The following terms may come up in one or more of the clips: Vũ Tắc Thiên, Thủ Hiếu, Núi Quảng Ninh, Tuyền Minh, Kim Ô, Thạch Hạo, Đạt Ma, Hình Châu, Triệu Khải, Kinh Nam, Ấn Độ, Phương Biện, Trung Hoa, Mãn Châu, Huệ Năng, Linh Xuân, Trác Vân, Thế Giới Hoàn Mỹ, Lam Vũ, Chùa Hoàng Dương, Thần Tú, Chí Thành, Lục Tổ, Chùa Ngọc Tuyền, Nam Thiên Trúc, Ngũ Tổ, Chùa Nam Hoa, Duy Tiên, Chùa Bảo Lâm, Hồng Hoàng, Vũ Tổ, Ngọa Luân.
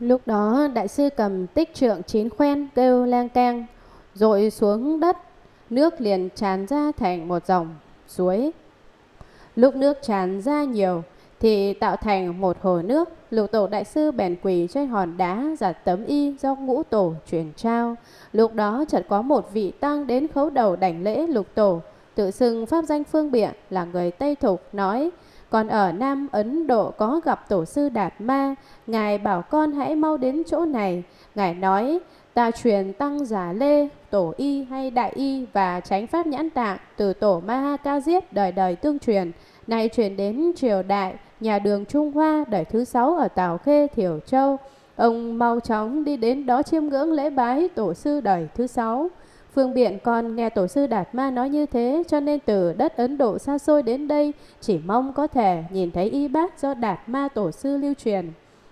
Lúc đó đại sư cầm tích trượng chín khoen kêu lang keng, rồi xuống đất, nước liền tràn ra thành một dòng suối. Lúc nước tràn ra nhiều thì tạo thành một hồ nước. Lục Tổ đại sư bèn quỳ trên hòn đá giặt tấm y do Ngũ Tổ truyền trao. Lúc đó chợt có một vị tăng đến khấu đầu đảnh lễ Lục Tổ, tự xưng pháp danh Phương Biện, là người Tây Thục, nói: còn ở Nam Ấn Độ có gặp tổ sư Đạt Ma, ngài bảo con hãy mau đến chỗ này. Ngài nói: ta truyền tăng giả lê, tổ y hay đại y và chánh pháp nhãn tạng từ tổ Ma Ha Ca Diếp đời đời tương truyền, nay truyền đến triều đại nhà Đường Trung Hoa đời thứ 6 ở Tào Khê, Thiểu Châu. Ông mau chóng đi đến đó chiêm ngưỡng lễ bái tổ sư đời thứ 6. Phương Biện, con nghe tổ sư Đạt Ma nói như thế, cho nên từ đất Ấn Độ xa xôi đến đây, chỉ mong có thể nhìn thấy y bát do Đạt Ma tổ sư lưu truyền.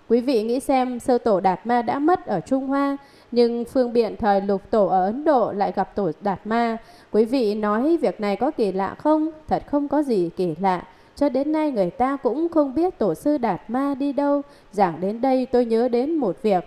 Quý vị nghĩ xem, sơ tổ Đạt Ma đã mất ở Trung Hoa, nhưng Phương Biện thời Lục Tổ ở Ấn Độ lại gặp tổ Đạt Ma. Quý vị nói việc này có kỳ lạ không? Thật không có gì kỳ lạ. Cho đến nay người ta cũng không biết tổ sư Đạt Ma đi đâu. Giảng đến đây tôi nhớ đến một việc.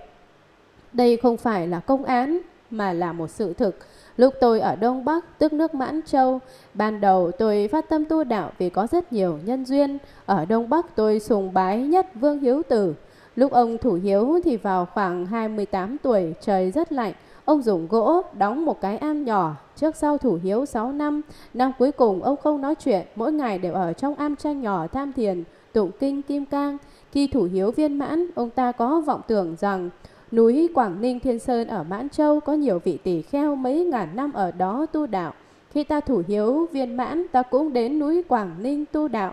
Đây không phải là công án, mà là một sự thực. Lúc tôi ở Đông Bắc, tức nước Mãn Châu, ban đầu tôi phát tâm tu đạo vì có rất nhiều nhân duyên. Ở Đông Bắc tôi sùng bái nhất Vương Hiếu Tử. Lúc ông Thủ Hiếu thì vào khoảng 28 tuổi, trời rất lạnh. Ông dùng gỗ đóng một cái am nhỏ. Trước sau Thủ Hiếu 6 năm, năm cuối cùng ông không nói chuyện, mỗi ngày đều ở trong am tranh nhỏ tham thiền, tụng kinh Kim Cang. Khi Thủ Hiếu viên mãn, ông ta có vọng tưởng rằng núi Quảng Ninh Thiên Sơn ở Mãn Châu có nhiều vị tỷ kheo mấy ngàn năm ở đó tu đạo. Khi ta Thủ Hiếu viên mãn, ta cũng đến núi Quảng Ninh tu đạo.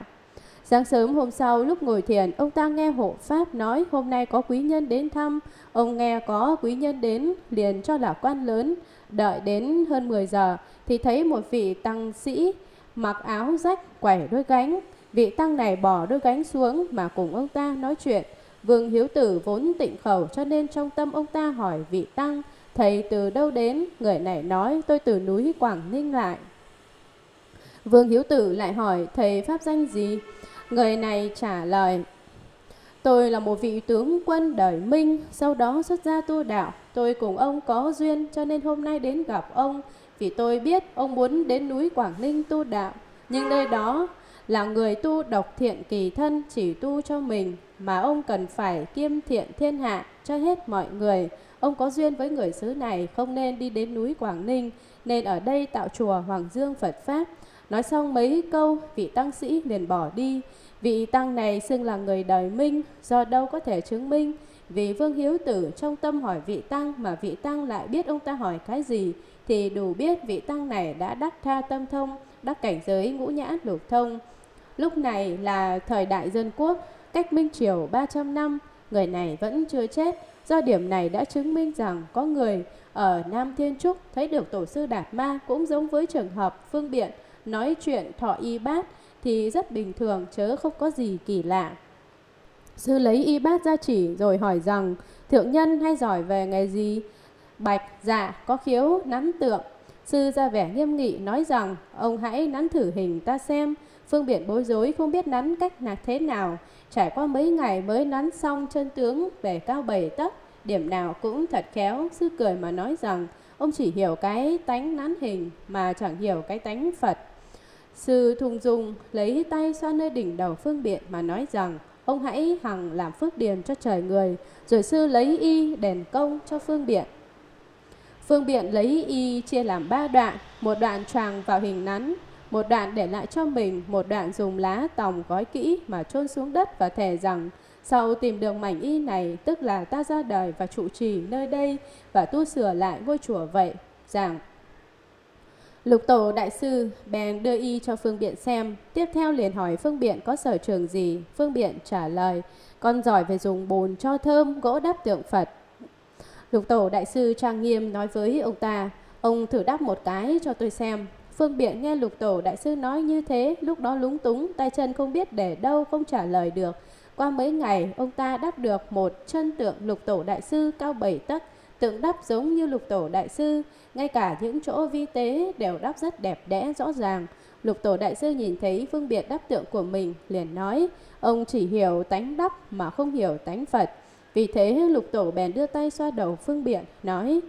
Sáng sớm hôm sau, lúc ngồi thiền, ông ta nghe hộ pháp nói hôm nay có quý nhân đến thăm. Ông nghe có quý nhân đến, liền cho là quan lớn. Đợi đến hơn 10 giờ, thì thấy một vị tăng sĩ mặc áo rách, quẩy đôi gánh. Vị tăng này bỏ đôi gánh xuống mà cùng ông ta nói chuyện. Vương Hiếu Tử vốn tịnh khẩu, cho nên trong tâm ông ta hỏi vị tăng: thầy từ đâu đến? Người này nói: tôi từ núi Quảng Ninh lại. Vương Hiếu Tử lại hỏi: thầy pháp danh gì? Người này trả lời: tôi là một vị tướng quân đời Minh, sau đó xuất gia tu đạo. Tôi cùng ông có duyên, cho nên hôm nay đến gặp ông. Vì tôi biết ông muốn đến núi Quảng Ninh tu đạo, nhưng nơi đó là người tu độc thiện kỳ thân, chỉ tu cho mình, mà ông cần phải kiêm thiện thiên hạ cho hết mọi người. Ông có duyên với người xứ này, không nên đi đến núi Quảng Ninh, nên ở đây tạo chùa Hoàng Dương Phật Pháp. Nói xong mấy câu, vị tăng sĩ liền bỏ đi. Vị tăng này xưng là người đời Minh, do đâu có thể chứng minh. Vì Vương Hiếu Tử trong tâm hỏi vị tăng mà vị tăng lại biết ông ta hỏi cái gì, thì đủ biết vị tăng này đã đắc tha tâm thông, đắc cảnh giới ngũ nhãn lục thông. Lúc này là thời đại dân quốc, cách Minh Triều 300 năm, người này vẫn chưa chết. Do điểm này đã chứng minh rằng có người ở Nam Thiên Trúc thấy được tổ sư Đạt Ma, cũng giống với trường hợp Phương Biện nói chuyện thọ y bát thì rất bình thường, chớ không có gì kỳ lạ. Sư lấy y bát ra chỉ rồi hỏi rằng: thượng nhân hay giỏi về nghề gì? Bạch: dạ, có khiếu nắn tượng. Sư ra vẻ nghiêm nghị nói rằng: ông hãy nắn thử hình ta xem. Phương Biện bối rối không biết nắn cách là thế nào, trải qua mấy ngày mới nắn xong chân tướng về cao 7 tấc, điểm nào cũng thật khéo. Sư cười mà nói rằng: ông chỉ hiểu cái tánh nắn hình mà chẳng hiểu cái tánh Phật. Sư thung dung lấy tay xoa nơi đỉnh đầu Phương Biện mà nói rằng: ông hãy hằng làm phước điền cho trời người. Rồi sư lấy y đền công cho Phương Biện. Phương Biện lấy y chia làm 3 đoạn, một đoạn choàng vào hình nắn, một đoạn để lại cho mình, một đoạn dùng lá tòng gói kỹ mà chôn xuống đất và thề rằng: sau tìm được mảnh y này, tức là ta ra đời và trụ trì nơi đây và tu sửa lại ngôi chùa vậy. Giảng. Lục Tổ đại sư bèn đưa y cho Phương Biện xem. Tiếp theo liền hỏi Phương Biện có sở trường gì. Phương Biện trả lời: con giỏi về dùng bùn cho thơm, gỗ đắp tượng Phật. Lục Tổ đại sư trang nghiêm nói với ông ta: ông thử đắp một cái cho tôi xem. Phương Biện nghe Lục Tổ đại sư nói như thế, lúc đó lúng túng, tay chân không biết để đâu, không trả lời được. Qua mấy ngày, ông ta đắp được một chân tượng Lục Tổ đại sư cao 7 tấc, tượng đắp giống như Lục Tổ đại sư, ngay cả những chỗ vi tế đều đắp rất đẹp đẽ rõ ràng. Lục Tổ đại sư nhìn thấy Phương Biện đắp tượng của mình, liền nói: ông chỉ hiểu tánh đắp mà không hiểu tánh Phật. Vì thế Lục Tổ bèn đưa tay xoa đầu Phương Biện, nói: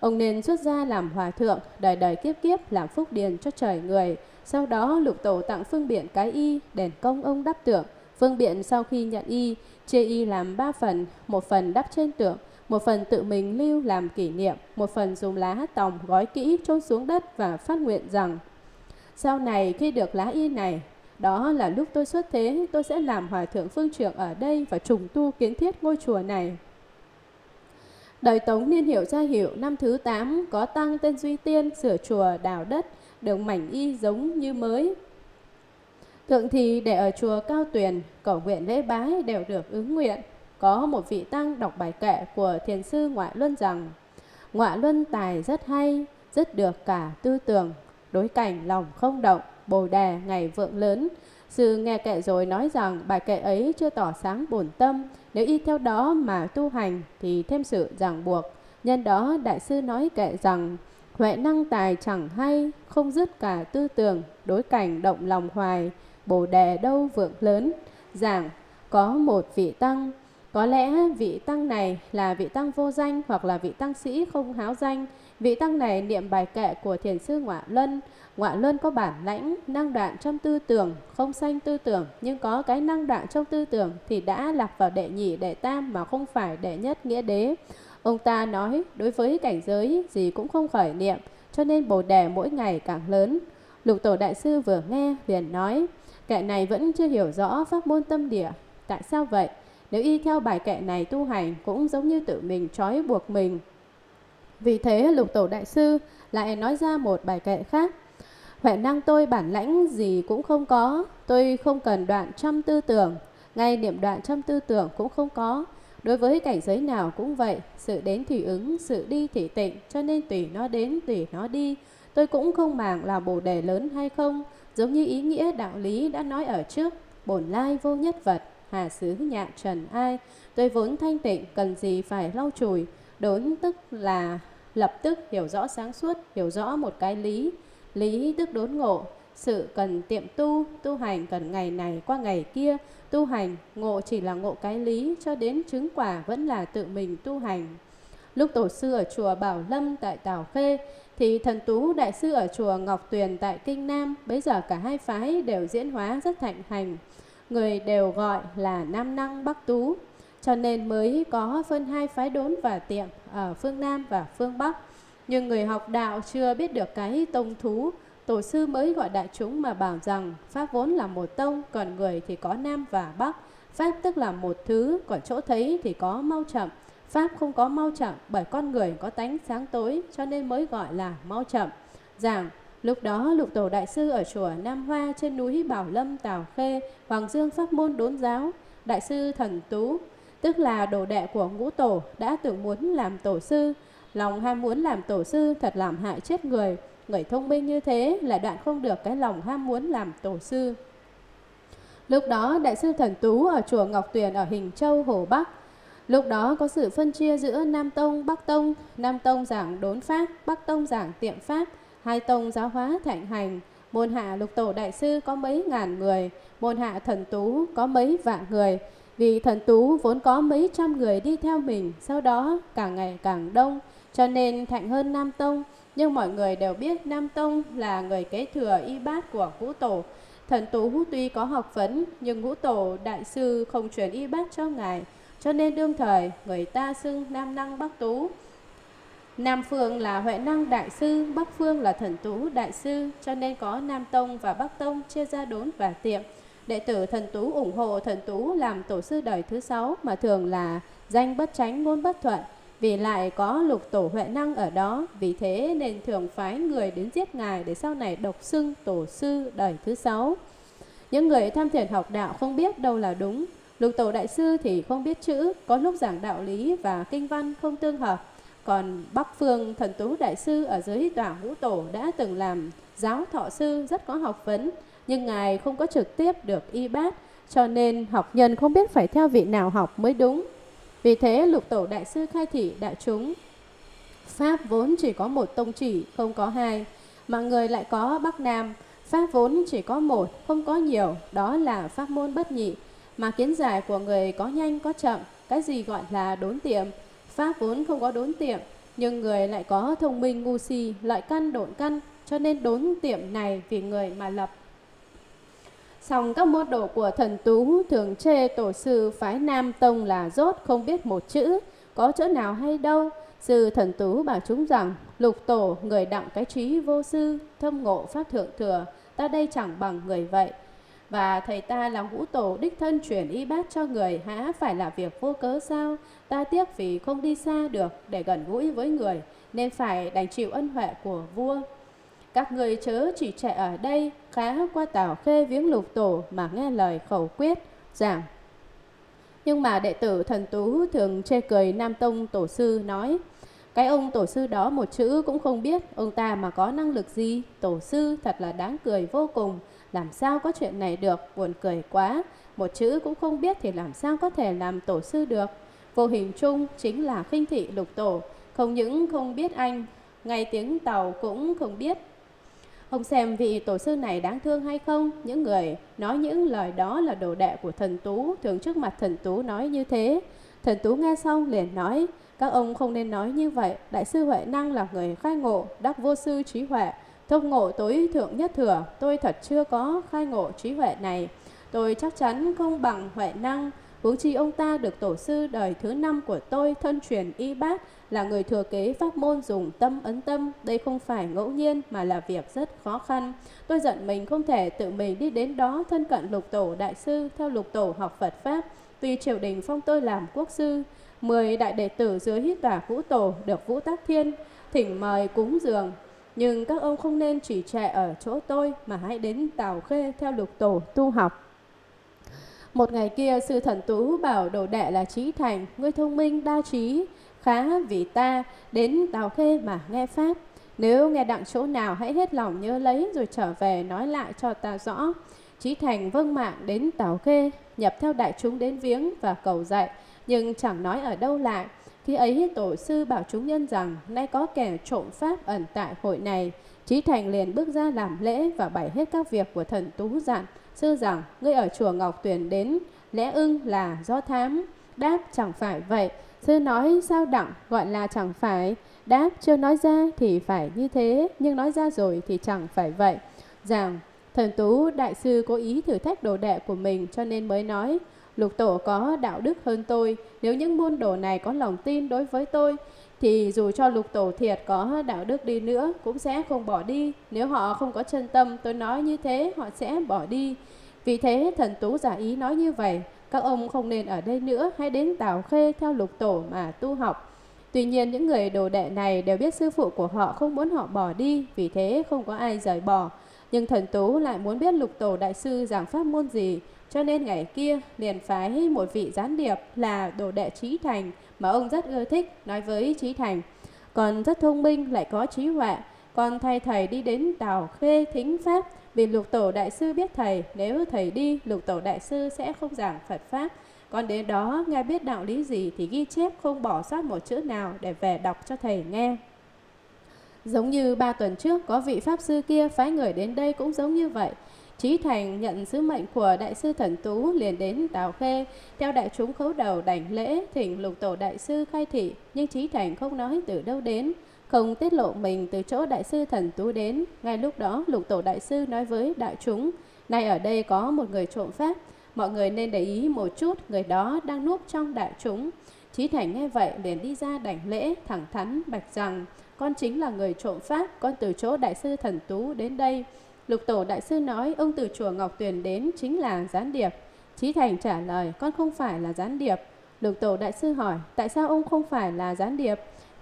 Ông nên xuất gia làm hòa thượng, đời đời kiếp kiếp làm phúc điền cho trời người. Sau đó Lục Tổ tặng Phương Biện cái y, đền công ông đắp tượng. Phương Biện sau khi nhận y, chia y làm 3 phần, 1 phần đắp trên tượng, 1 phần tự mình lưu làm kỷ niệm, 1 phần dùng lá tòng gói kỹ chôn xuống đất và phát nguyện rằng: Sau này khi được lá y này, đó là lúc tôi xuất thế, tôi sẽ làm hòa thượng phương trưởng ở đây và trùng tu kiến thiết ngôi chùa này. Đời Tống niên Hiệu Gia Hiệu năm thứ 8, có tăng tên Duy Tiên sửa chùa đào đất, được mảnh y giống như mới. Thượng thì để ở chùa Cao Tuyền, cầu nguyện lễ bái đều được ứng nguyện. Có một vị tăng đọc bài kệ của thiền sư Ngọa Luân rằng: Ngọa Luân tài rất hay, rất được cả tư tưởng, đối cảnh lòng không động, bồ đề ngày vượng lớn. Sư nghe kệ rồi nói rằng bài kệ ấy chưa tỏ sáng bổn tâm, nếu y theo đó mà tu hành thì thêm sự ràng buộc. Nhân đó đại sư nói kệ rằng: Huệ năng tài chẳng hay, không dứt cả tư tưởng, đối cảnh động lòng hoài, bồ đề đâu vượng lớn. Giảng: có một vị tăng, có lẽ vị tăng này là vị tăng vô danh hoặc là vị tăng sĩ không háo danh. Vị tăng này niệm bài kệ của thiền sư Ngọa Luân. Ngọa Luân có bản lãnh, năng đoạn trong tư tưởng, không sanh tư tưởng, nhưng có cái năng đoạn trong tư tưởng thì đã lạc vào đệ nhị đệ tam mà không phải đệ nhất nghĩa đế. Ông ta nói đối với cảnh giới gì cũng không khởi niệm, cho nên bồ đề mỗi ngày càng lớn. Lục Tổ đại sư vừa nghe liền nói: Kệ này vẫn chưa hiểu rõ pháp môn tâm địa. Tại sao vậy? Nếu y theo bài kệ này tu hành cũng giống như tự mình trói buộc mình. Vì thế Lục Tổ đại sư lại nói ra một bài kệ khác: Huệ năng tôi bản lãnh gì cũng không có, tôi không cần đoạn trăm tư tưởng, ngay niệm đoạn trăm tư tưởng cũng không có. Đối với cảnh giới nào cũng vậy, sự đến thì ứng, sự đi thì tịnh, cho nên tùy nó đến, tùy nó đi. Tôi cũng không màng là bồ đề lớn hay không, giống như ý nghĩa đạo lý đã nói ở trước: Bổn lai vô nhất vật, hà xứ nhạn trần ai. Tôi vốn thanh tịnh, cần gì phải lau chùi. Đốn tức là lập tức hiểu rõ sáng suốt, hiểu rõ một cái lý. Lý tức đốn ngộ, sự cần tiệm tu, tu hành cần ngày này qua ngày kia. Tu hành, ngộ chỉ là ngộ cái lý, cho đến chứng quả vẫn là tự mình tu hành. Lúc tổ sư ở chùa Bảo Lâm tại Tào Khê, thì Thần Tú đại sư ở chùa Ngọc Tuyền tại Kinh Nam. Bấy giờ cả hai phái đều diễn hóa rất thạnh hành, người đều gọi là Nam Năng Bắc Tú. Cho nên mới có phân hai phái đốn và tiệm ở phương Nam và phương Bắc. Nhưng người học đạo chưa biết được cái tông thú, tổ sư mới gọi đại chúng mà bảo rằng pháp vốn là một tông, còn người thì có Nam và Bắc. Pháp tức là một thứ, còn chỗ thấy thì có mau chậm. Pháp không có mau chậm, bởi con người có tánh sáng tối, cho nên mới gọi là mau chậm. Giảng: lúc đó Lục Tổ đại sư ở chùa Nam Hoa trên núi Bảo Lâm Tào Khê, Hoàng Dương pháp môn đốn giáo. Đại sư Thần Tú, tức là đồ đệ của Ngũ Tổ, đã từng muốn làm tổ sư. Lòng ham muốn làm tổ sư thật làm hại chết người. Người thông minh như thế lại đoạn không được cái lòng ham muốn làm tổ sư. Lúc đó đại sư Thần Tú ở chùa Ngọc Tuyền ở Hình Châu, Hồ Bắc. Lúc đó có sự phân chia giữa Nam Tông, Bắc Tông. Nam Tông giảng đốn pháp, Bắc Tông giảng tiệm pháp. Hai tông giáo hóa thạnh hành. Môn hạ Lục Tổ đại sư có mấy ngàn người, môn hạ Thần Tú có mấy vạn người. Vì Thần Tú vốn có mấy trăm người đi theo mình, sau đó càng ngày càng đông, cho nên thạnh hơn Nam Tông. Nhưng mọi người đều biết Nam Tông là người kế thừa y bát của Vũ Tổ. Thần Tú tuy có học vấn, nhưng Vũ Tổ đại sư không truyền y bát cho ngài, cho nên đương thời người ta xưng Nam Năng Bắc Tú. Nam phương là Huệ Năng đại sư, Bắc phương là Thần Tú đại sư, cho nên có Nam Tông và Bắc Tông chia ra đốn và tiệm. Đệ tử Thần Tú ủng hộ Thần Tú làm tổ sư đời thứ 6, mà thường là danh bất chánh ngôn bất thuận. Vì lại có Lục Tổ Huệ Năng ở đó, vì thế nên thường phái người đến giết ngài để sau này độc xưng tổ sư đời thứ 6. Những người tham thiền học đạo không biết đâu là đúng. Lục Tổ đại sư thì không biết chữ, có lúc giảng đạo lý và kinh văn không tương hợp. Còn Bắc phương Thần Tú đại sư ở dưới tòa Vũ Tổ đã từng làm giáo thọ sư, rất có học vấn, nhưng ngài không có trực tiếp được y bát, cho nên học nhân không biết phải theo vị nào học mới đúng. Vì thế Lục Tổ đại sư khai thị đại chúng: Pháp vốn chỉ có một tông chỉ, không có hai, mà người lại có Bắc Nam. Pháp vốn chỉ có một, không có nhiều, đó là pháp môn bất nhị. Mà kiến giải của người có nhanh có chậm, Cái gì gọi là đốn tiệm? Pháp vốn không có đốn tiệm, nhưng người lại có thông minh ngu si, lợi căn độn căn, cho nên đốn tiệm này vì người mà lập. Song các môn đồ của Thần Tú thường chê tổ sư phái Nam Tông là dốt không biết một chữ, có chỗ nào hay đâu. Sư Thần Tú bảo chúng rằng, Lục Tổ người đặng cái trí vô sư, thâm ngộ pháp thượng thừa, ta đây chẳng bằng người vậy. Và thầy ta là Ngũ Tổ đích thân chuyển y bát cho người, há phải là việc vô cớ sao? Ta tiếc vì không đi xa được để gần gũi với người, nên phải đành chịu ân huệ của vua. Các người chớ chỉ chạy ở đây, khá qua Tào Khê viếng Lục Tổ mà nghe lời khẩu quyết giảng. Nhưng mà đệ tử Thần Tú thường chê cười Nam Tông tổ sư, nói: cái ông tổ sư đó một chữ cũng không biết, ông ta mà có năng lực gì? Tổ sư thật là đáng cười vô cùng, làm sao có chuyện này được, buồn cười quá. Một chữ cũng không biết thì làm sao có thể làm tổ sư được. Vô hình chung chính là khinh thị Lục Tổ, không những không biết Anh, ngay tiếng Tàu cũng không biết. Ông xem vị tổ sư này đáng thương hay không? Những người nói những lời đó là đồ đệ của Thần Tú, thường trước mặt Thần Tú nói như thế. Thần Tú nghe xong liền nói: các ông không nên nói như vậy. Đại sư Huệ Năng là người khai ngộ đắc vô sư trí huệ, thông ngộ tối thượng nhất thừa. Tôi thật chưa có khai ngộ trí huệ này, tôi chắc chắn không bằng Huệ Năng. Huống chi ông ta được tổ sư đời thứ 5 của tôi thân truyền y bát, là người thừa kế pháp môn dùng tâm ấn tâm. Đây không phải ngẫu nhiên mà là việc rất khó khăn. Tôi giận mình không thể tự mình đi đến đó thân cận Lục Tổ đại sư, theo Lục Tổ học Phật pháp. Tuy triều đình phong tôi làm quốc sư, 10 đại đệ tử dưới hít tòa Vũ Tổ được Vũ Tắc Thiên thỉnh mời cúng dường. Nhưng các ông không nên chỉ trệ ở chỗ tôi mà hãy đến Tào Khê theo Lục Tổ tu học. Một ngày kia, sư Thần Tú bảo đồ đệ là Chí Thành: ngươi thông minh đa trí, khá vì ta đến Tào Khê mà nghe pháp. Nếu nghe đặng chỗ nào hãy hết lòng nhớ lấy, rồi trở về nói lại cho ta rõ. Chí Thành vâng mạng đến Tào Khê, nhập theo đại chúng đến viếng và cầu dạy, nhưng chẳng nói ở đâu lại. Khi ấy tổ sư bảo chúng nhân rằng: nay có kẻ trộm pháp ẩn tại hội này. Chí Thành liền bước ra làm lễ và bày hết các việc của Thần Tú dặn. Sư rằng: ngươi ở chùa Ngọc Tuyền đến, lẽ ưng là do thám. Đáp: chẳng phải vậy. Sư nói: sao đặng gọi là chẳng phải? Đáp: chưa nói ra thì phải như thế, nhưng nói ra rồi thì chẳng phải vậy. Rằng Thần Tú đại sư cố ý thử thách đồ đệ của mình, cho nên mới nói: Lục Tổ có đạo đức hơn tôi. Nếu những môn đồ này có lòng tin đối với tôi, thì dù cho Lục Tổ thiệt có đạo đức đi nữa cũng sẽ không bỏ đi. Nếu họ không có chân tâm, tôi nói như thế họ sẽ bỏ đi. Vì thế Thần Tú giả ý nói như vậy: các ông không nên ở đây nữa, hãy đến Tào Khê theo Lục Tổ mà tu học. Tuy nhiên những người đồ đệ này đều biết sư phụ của họ không muốn họ bỏ đi, vì thế không có ai rời bỏ. Nhưng Thần Tú lại muốn biết Lục Tổ đại sư giảng pháp môn gì, cho nên ngày kia liền phái một vị gián điệp là đồ đệ Chí Thành mà ông rất ưa thích, nói với Chí Thành: còn rất thông minh, lại có trí huệ, còn thay thầy đi đến Tào Khê thính pháp. Vì Lục Tổ đại sư biết thầy, nếu thầy đi, Lục Tổ đại sư sẽ không giảng Phật pháp. Còn đến đó nghe biết đạo lý gì thì ghi chép, không bỏ sót một chữ nào để về đọc cho thầy nghe. Giống như 3 tuần trước có vị pháp sư kia phái người đến đây cũng giống như vậy. Chí Thành nhận sứ mệnh của đại sư Thần Tú liền đến Tào Khê, theo đại chúng khấu đầu đảnh lễ thỉnh Lục Tổ đại sư khai thị. Nhưng Chí Thành không nói từ đâu đến, không tiết lộ mình từ chỗ đại sư Thần Tú đến. Ngay lúc đó Lục Tổ đại sư nói với đại chúng: nay ở đây có một người trộm pháp, mọi người nên để ý một chút, người đó đang núp trong đại chúng. Chí Thành nghe vậy liền đi ra đảnh lễ, thẳng thắn bạch rằng: con chính là người trộm pháp, con từ chỗ đại sư Thần Tú đến đây. Lục Tổ đại sư nói: ông từ chùa Ngọc Tuyền đến chính là gián điệp. Chí Thành trả lời: con không phải là gián điệp. Lục Tổ đại sư hỏi: tại sao ông không phải là gián điệp?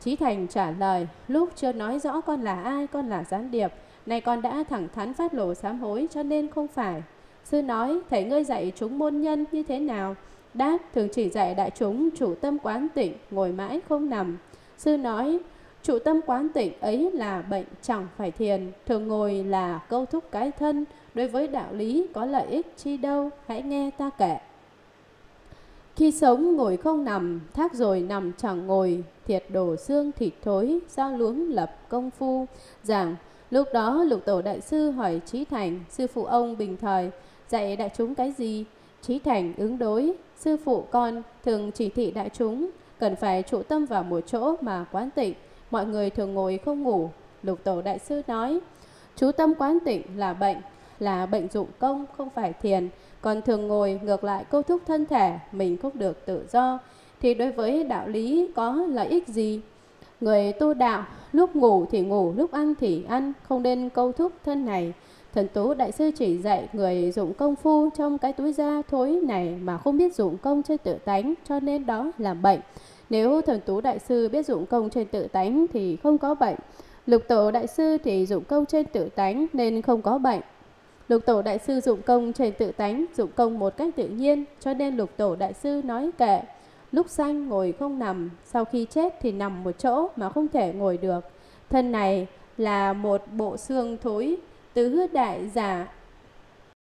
Chí Thành trả lời: lúc chưa nói rõ con là ai, con là gián điệp. Nay con đã thẳng thắn phát lộ sám hối, cho nên không phải. Sư nói: thầy ngươi dạy chúng môn nhân như thế nào? Đáp: thường chỉ dạy đại chúng chủ tâm quán tịnh, ngồi mãi không nằm. Sư nói: chủ tâm quán tịnh ấy là bệnh chẳng phải thiền, thường ngồi là câu thúc cái thân, đối với đạo lý có lợi ích chi đâu, hãy nghe ta kể. Khi sống ngồi không nằm, thác rồi nằm chẳng ngồi, thiệt đổ xương thịt thối, do luống lập công phu. Giảng. Lúc đó Lục Tổ đại sư hỏi Chí Thành: sư phụ ông bình thời dạy đại chúng cái gì? Chí Thành ứng đối: Sư phụ con thường chỉ thị đại chúng cần phải trụ tâm vào một chỗ mà quán tịnh, mọi người thường ngồi không ngủ. Lục Tổ Đại Sư nói, chú tâm quán tịnh là bệnh dụng công, không phải thiền. Còn thường ngồi ngược lại câu thúc thân thể, mình không được tự do, thì đối với đạo lý có lợi ích gì? Người tu đạo lúc ngủ thì ngủ, lúc ăn thì ăn, không nên câu thúc thân này. Thần Tú Đại Sư chỉ dạy người dụng công phu trong cái túi da thối này mà không biết dụng công trên tự tánh, cho nên đó là bệnh. Nếu Thần Tú Đại Sư biết dụng công trên tự tánh thì không có bệnh. Lục Tổ Đại Sư thì dụng công trên tự tánh nên không có bệnh. Lục Tổ Đại Sư dụng công trên tự tánh, dụng công một cách tự nhiên, cho nên Lục Tổ Đại Sư nói kệ. Lúc sanh ngồi không nằm, sau khi chết thì nằm một chỗ mà không thể ngồi được. Thân này là một bộ xương thối, tứ đại giả